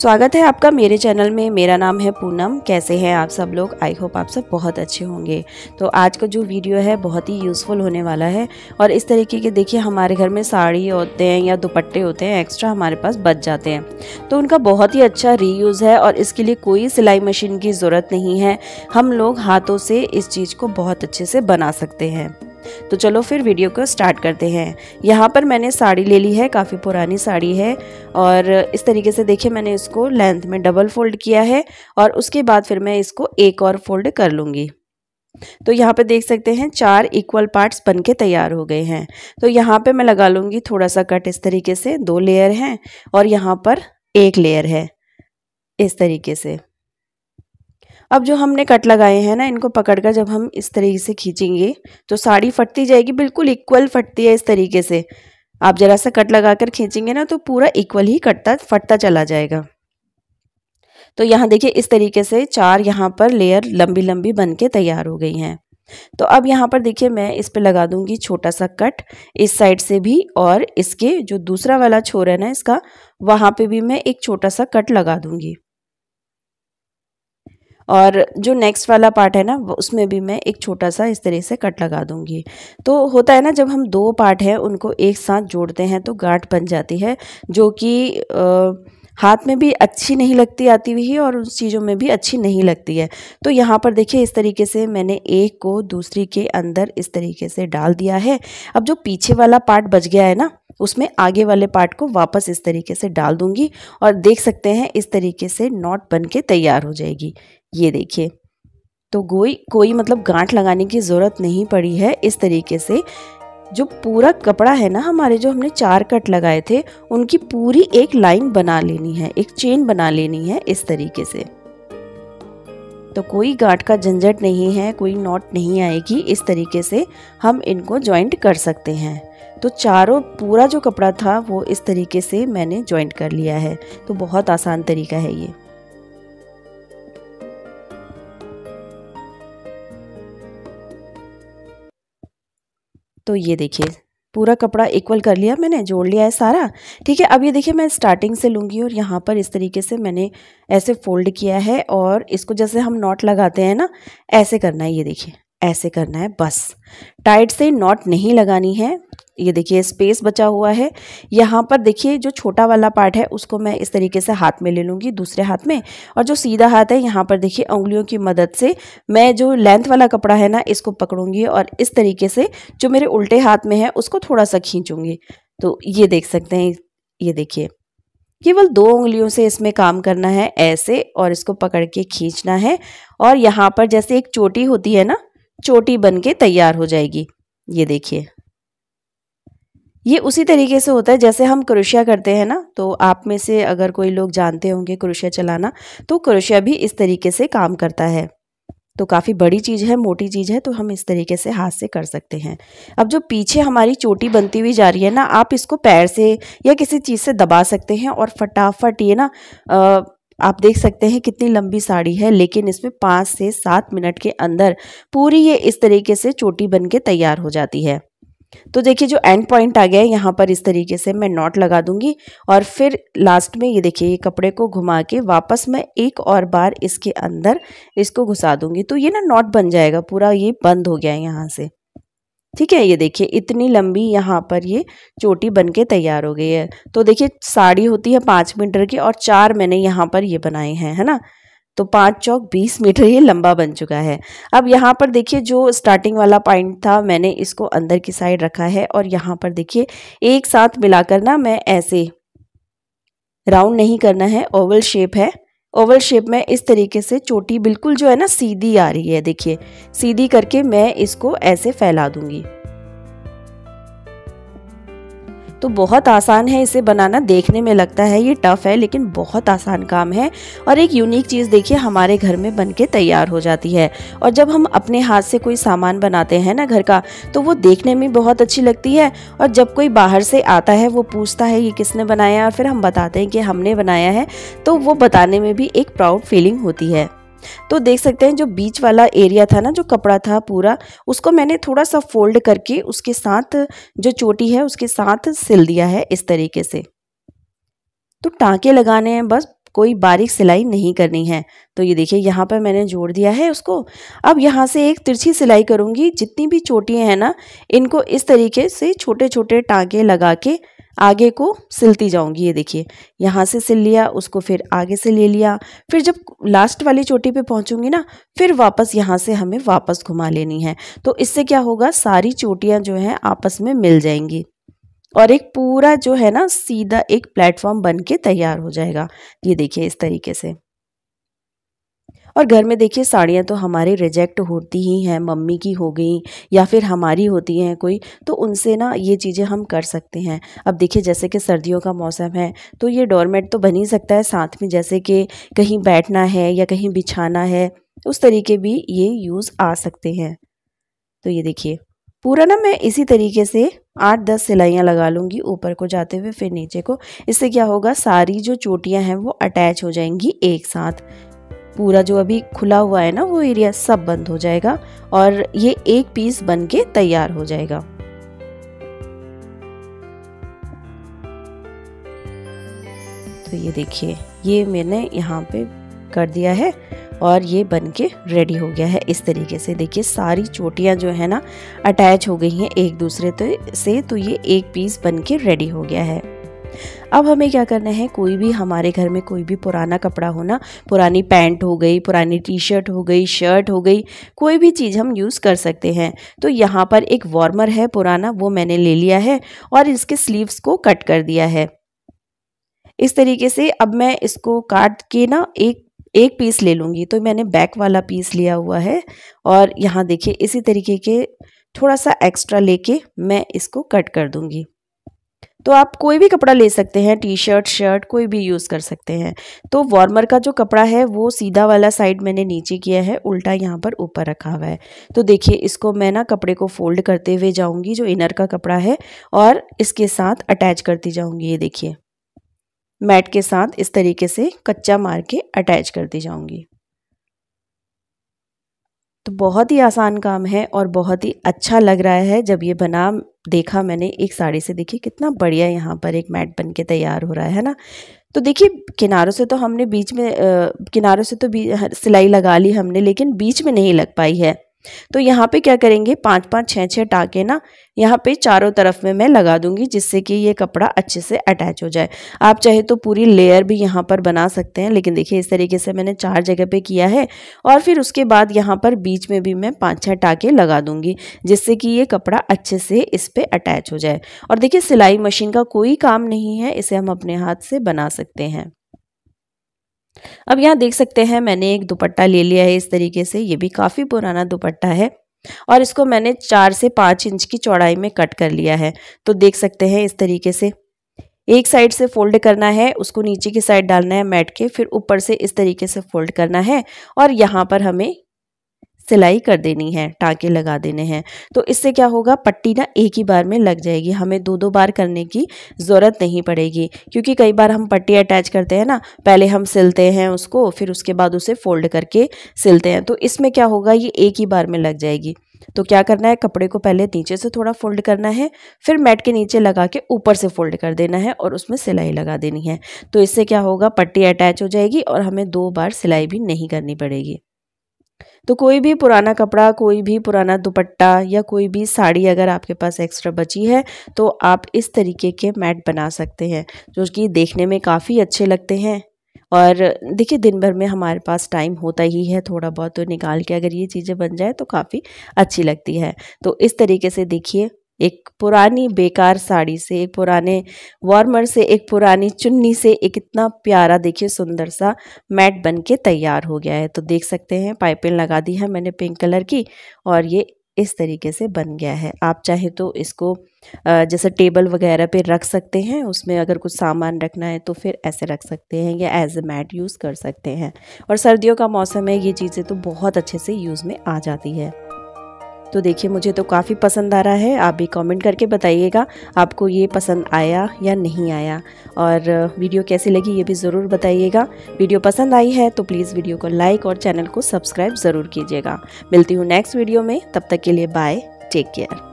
स्वागत है आपका मेरे चैनल में। मेरा नाम है पूनम। कैसे हैं आप सब लोग? आई होप आप सब बहुत अच्छे होंगे। तो आज का जो वीडियो है बहुत ही यूज़फुल होने वाला है। और इस तरीके के देखिए हमारे घर में साड़ी होते हैं या दुपट्टे होते हैं एक्स्ट्रा हमारे पास बच जाते हैं, तो उनका बहुत ही अच्छा रीयूज़ है और इसके लिए कोई सिलाई मशीन की ज़रूरत नहीं है। हम लोग हाथों से इस चीज़ को बहुत अच्छे से बना सकते हैं। तो चलो फिर वीडियो को स्टार्ट करते हैं। यहाँ पर मैंने साड़ी ले ली है, काफ़ी पुरानी साड़ी है और इस तरीके से देखिए मैंने इसको लेंथ में डबल फोल्ड किया है और उसके बाद फिर मैं इसको एक और फोल्ड कर लूँगी। तो यहाँ पे देख सकते हैं चार इक्वल पार्ट्स बनके तैयार हो गए हैं। तो यहाँ पे मैं लगा लूँगी थोड़ा सा कट। इस तरीके से दो लेयर हैं और यहाँ पर एक लेयर है इस तरीके से। अब जो हमने कट लगाए हैं ना, इनको पकड़कर जब हम इस तरीके से खींचेंगे तो साड़ी फटती जाएगी, बिल्कुल इक्वल फटती है इस तरीके से। आप जरा सा कट लगाकर खींचेंगे ना तो पूरा इक्वल ही कटता फटता चला जाएगा। तो यहाँ देखिए इस तरीके से चार यहाँ पर लेयर लंबी लंबी बनके तैयार हो गई हैं। तो अब यहाँ पर देखिए मैं इस पे लगा दूंगी छोटा सा कट इस साइड से भी, और इसके जो दूसरा वाला छोर है ना इसका, वहाँ पे भी मैं एक छोटा सा कट लगा दूंगी। और जो नेक्स्ट वाला पार्ट है ना उसमें भी मैं एक छोटा सा इस तरह से कट लगा दूंगी। तो होता है ना जब हम दो पार्ट हैं उनको एक साथ जोड़ते हैं तो गांठ बन जाती है, जो कि हाथ में भी अच्छी नहीं लगती आती हुई और उन चीज़ों में भी अच्छी नहीं लगती है। तो यहाँ पर देखिए इस तरीके से मैंने एक को दूसरी के अंदर इस तरीके से डाल दिया है। अब जो पीछे वाला पार्ट बच गया है ना उसमें आगे वाले पार्ट को वापस इस तरीके से डाल दूंगी और देख सकते हैं इस तरीके से नॉट बन के तैयार हो जाएगी। ये देखिए, तो कोई मतलब गांठ लगाने की ज़रूरत नहीं पड़ी है। इस तरीके से जो पूरा कपड़ा है ना हमारे, जो हमने चार कट लगाए थे उनकी पूरी एक लाइन बना लेनी है, एक चेन बना लेनी है इस तरीके से। तो कोई गांठ का झंझट नहीं है, कोई नॉट नहीं आएगी। इस तरीके से हम इनको जॉइंट कर सकते हैं। तो चारों पूरा जो कपड़ा था वो इस तरीके से मैंने जॉइंट कर लिया है। तो बहुत आसान तरीका है ये। तो ये देखिए पूरा कपड़ा इक्वल कर लिया मैंने, जोड़ लिया है सारा। ठीक है, अब ये देखिए मैं स्टार्टिंग से लूँगी और यहाँ पर इस तरीके से मैंने ऐसे फोल्ड किया है और इसको जैसे हम नॉट लगाते हैं ना ऐसे करना है। ये देखिए ऐसे करना है, बस टाइट से नॉट नहीं लगानी है। ये देखिए स्पेस बचा हुआ है। यहाँ पर देखिए जो छोटा वाला पार्ट है उसको मैं इस तरीके से हाथ में ले लूँगी, दूसरे हाथ में, और जो सीधा हाथ है यहाँ पर देखिए उंगलियों की मदद से मैं जो लेंथ वाला कपड़ा है ना इसको पकड़ूंगी और इस तरीके से जो मेरे उल्टे हाथ में है उसको थोड़ा सा खींचूंगी। तो ये देख सकते हैं, ये देखिए केवल दो उंगलियों से इसमें काम करना है ऐसे, और इसको पकड़ के खींचना है और यहाँ पर जैसे एक चोटी होती है ना, चोटी बन के तैयार हो जाएगी। ये देखिए ये उसी तरीके से होता है जैसे हम क्रोशिया करते हैं ना। तो आप में से अगर कोई लोग जानते होंगे क्रोशिया चलाना, तो क्रोशिया भी इस तरीके से काम करता है। तो काफ़ी बड़ी चीज़ है, मोटी चीज़ है, तो हम इस तरीके से हाथ से कर सकते हैं। अब जो पीछे हमारी चोटी बनती हुई जा रही है ना, आप इसको पैर से या किसी चीज़ से दबा सकते हैं और फटाफट ये ना आप देख सकते हैं कितनी लंबी साड़ी है, लेकिन इसमें 5 से 7 मिनट के अंदर पूरी ये इस तरीके से चोटी बन के तैयार हो जाती है। तो देखिए जो एंड पॉइंट आ गया है यहाँ पर इस तरीके से मैं नॉट लगा दूंगी और फिर लास्ट में ये देखिए ये कपड़े को घुमा के वापस मैं एक और बार इसके अंदर इसको घुसा दूंगी। तो ये ना नॉट बन जाएगा, पूरा ये बंद हो गया है यहाँ से। ठीक है, ये देखिए इतनी लंबी यहाँ पर ये चोटी बन के तैयार हो गई है। तो देखिए साड़ी होती है 5 मीटर की और 4 मैंने यहाँ पर ये बनाए हैं, है ना। तो 5 चौक 20 मीटर ये लंबा बन चुका है। अब यहाँ पर देखिए जो स्टार्टिंग वाला पॉइंट था मैंने इसको अंदर की साइड रखा है और यहाँ पर देखिए एक साथ मिलाकर ना मैं ऐसे, राउंड नहीं करना है, ओवल शेप है। ओवल शेप में इस तरीके से चोटी बिल्कुल जो है ना सीधी आ रही है, देखिए सीधी करके मैं इसको ऐसे फैला दूंगी। तो बहुत आसान है इसे बनाना। देखने में लगता है ये टफ है लेकिन बहुत आसान काम है और एक यूनिक चीज़ देखिए हमारे घर में बनके तैयार हो जाती है। और जब हम अपने हाथ से कोई सामान बनाते हैं ना घर का, तो वो देखने में बहुत अच्छी लगती है। और जब कोई बाहर से आता है वो पूछता है ये किसने बनाया, और फिर हम बताते हैं कि हमने बनाया है, तो वो बताने में भी एक प्राउड फीलिंग होती है। तो देख सकते हैं जो बीच वाला एरिया था ना, जो कपड़ा था पूरा, उसको मैंने थोड़ा सा फोल्ड करके उसके साथ जो चोटी है उसके साथ सिल दिया है इस तरीके से। तो टाँके लगाने हैं बस, कोई बारीक सिलाई नहीं करनी है। तो ये देखिए यहाँ पर मैंने जोड़ दिया है उसको। अब यहाँ से एक तिरछी सिलाई करूँगी। जितनी भी चोटियाँ हैं ना, इनको इस तरीके से छोटे छोटे टाँके लगा के आगे को सिलती जाऊंगी। ये देखिए यहाँ से सिल लिया उसको, फिर आगे से ले लिया, फिर जब लास्ट वाली चोटी पे पहुँचूंगी ना, फिर वापस यहाँ से हमें वापस घुमा लेनी है। तो इससे क्या होगा, सारी चोटियाँ जो हैं आपस में मिल जाएंगी और एक पूरा जो है ना सीधा एक प्लेटफॉर्म बन के तैयार हो जाएगा। ये देखिए इस तरीके से। और घर में देखिए साड़ियाँ तो हमारे रिजेक्ट होती ही हैं, मम्मी की हो गई या फिर हमारी होती हैं कोई, तो उनसे ना ये चीज़ें हम कर सकते हैं। अब देखिए जैसे कि सर्दियों का मौसम है तो ये डोरमेट तो बन ही सकता है, साथ में जैसे कि कहीं बैठना है या कहीं बिछाना है उस तरीके भी ये यूज़ आ सकते हैं। तो ये देखिए पूरा ना मैं इसी तरीके से 8-10 सिलाइयाँ लगा लूँगी ऊपर को जाते हुए फिर नीचे को। इससे क्या होगा, सारी जो चोटियाँ हैं वो अटैच हो जाएंगी एक साथ। पूरा जो अभी खुला हुआ है ना वो एरिया सब बंद हो जाएगा और ये एक पीस बन के तैयार हो जाएगा। तो ये देखिए ये मैंने यहाँ पे कर दिया है और ये बन के रेडी हो गया है। इस तरीके से देखिए सारी चोटियाँ जो है ना अटैच हो गई हैं एक दूसरे से, तो ये एक पीस बन के रेडी हो गया है। अब हमें क्या करना है, कोई भी हमारे घर में कोई भी पुराना कपड़ा हो ना, पुरानी पैंट हो गई, पुरानी टी शर्ट हो गई, शर्ट हो गई, कोई भी चीज़ हम यूज़ कर सकते हैं। तो यहाँ पर एक वार्मर है पुराना, वो मैंने ले लिया है और इसके स्लीव्स को कट कर दिया है इस तरीके से। अब मैं इसको काट के ना एक पीस ले लूँगी। तो मैंने बैक वाला पीस लिया हुआ है और यहाँ देखिए इसी तरीके के थोड़ा सा एक्स्ट्रा लेके मैं इसको कट कर दूँगी। तो आप कोई भी कपड़ा ले सकते हैं, टी शर्ट, शर्ट, कोई भी यूज़ कर सकते हैं। तो वार्मर का जो कपड़ा है वो सीधा वाला साइड मैंने नीचे किया है, उल्टा यहाँ पर ऊपर रखा हुआ है। तो देखिए इसको मैं ना कपड़े को फोल्ड करते हुए जाऊँगी, जो इनर का कपड़ा है, और इसके साथ अटैच करती जाऊँगी। ये देखिए मैट के साथ इस तरीके से कच्चा मार के अटैच करती जाऊँगी। तो बहुत ही आसान काम है और बहुत ही अच्छा लग रहा है। जब ये बना देखा मैंने एक साड़ी से, देखिए कितना बढ़िया यहाँ पर एक मैट बन के तैयार हो रहा है ना। तो देखिए किनारों से तो हमने बीच में किनारों से तो सिलाई लगा ली हमने, लेकिन बीच में नहीं लग पाई है। तो यहाँ पे क्या करेंगे, 5-5, 6-6 टाँके ना यहाँ पे चारों तरफ में मैं लगा दूंगी, जिससे कि ये कपड़ा अच्छे से अटैच हो जाए। आप चाहे तो पूरी लेयर भी यहाँ पर बना सकते हैं, लेकिन देखिए इस तरीके से मैंने 4 जगह पे किया है और फिर उसके बाद यहाँ पर बीच में भी मैं 5-6 टाँके लगा दूंगी, जिससे कि ये कपड़ा अच्छे से इस पर अटैच हो जाए। और देखिए सिलाई मशीन का कोई काम नहीं है, इसे हम अपने हाथ से बना सकते हैं। अब यहाँ देख सकते हैं मैंने एक दुपट्टा ले लिया है इस तरीके से, ये भी काफ़ी पुराना दुपट्टा है और इसको मैंने 4 से 5 इंच की चौड़ाई में कट कर लिया है। तो देख सकते हैं इस तरीके से एक साइड से फोल्ड करना है, उसको नीचे की साइड डालना है मैट के, फिर ऊपर से इस तरीके से फोल्ड करना है और यहाँ पर हमें सिलाई कर देनी है, टाँके लगा देने हैं। तो इससे क्या होगा, पट्टी ना एक ही बार में लग जाएगी, हमें 2-2 बार करने की ज़रूरत नहीं पड़ेगी। क्योंकि कई बार हम पट्टी अटैच करते हैं ना, पहले हम सिलते हैं उसको, फिर उसके बाद उसे फोल्ड करके सिलते हैं। तो इसमें क्या होगा, ये एक ही बार में लग जाएगी। तो क्या करना है, कपड़े को पहले नीचे से थोड़ा फोल्ड करना है, फिर मैट के नीचे लगा के ऊपर से फोल्ड कर देना है और उसमें सिलाई लगा देनी है। तो इससे क्या होगा, पट्टी अटैच हो जाएगी और हमें 2 बार सिलाई भी नहीं करनी पड़ेगी। तो कोई भी पुराना कपड़ा, कोई भी पुराना दुपट्टा या कोई भी साड़ी अगर आपके पास एक्स्ट्रा बची है तो आप इस तरीके के मैट बना सकते हैं, जो कि देखने में काफ़ी अच्छे लगते हैं। और देखिए दिन भर में हमारे पास टाइम होता ही है थोड़ा बहुत, तो निकाल के अगर ये चीज़ें बन जाए तो काफ़ी अच्छी लगती है। तो इस तरीके से देखिए एक पुरानी बेकार साड़ी से, एक पुराने वार्मर से, एक पुरानी चुन्नी से एक इतना प्यारा देखिए सुंदर सा मैट बन के तैयार हो गया है। तो देख सकते हैं पाइपिंग लगा दी है मैंने पिंक कलर की और ये इस तरीके से बन गया है। आप चाहे तो इसको जैसे टेबल वगैरह पे रख सकते हैं, उसमें अगर कुछ सामान रखना है तो फिर ऐसे रख सकते हैं या एज ए मैट यूज़ कर सकते हैं। और सर्दियों का मौसम है, ये चीज़ें तो बहुत अच्छे से यूज़ में आ जाती है। तो देखिए मुझे तो काफ़ी पसंद आ रहा है, आप भी कमेंट करके बताइएगा आपको ये पसंद आया या नहीं आया, और वीडियो कैसी लगी ये भी ज़रूर बताइएगा। वीडियो पसंद आई है तो प्लीज़ वीडियो को लाइक और चैनल को सब्सक्राइब ज़रूर कीजिएगा। मिलती हूँ नेक्स्ट वीडियो में, तब तक के लिए बाय, टेक केयर।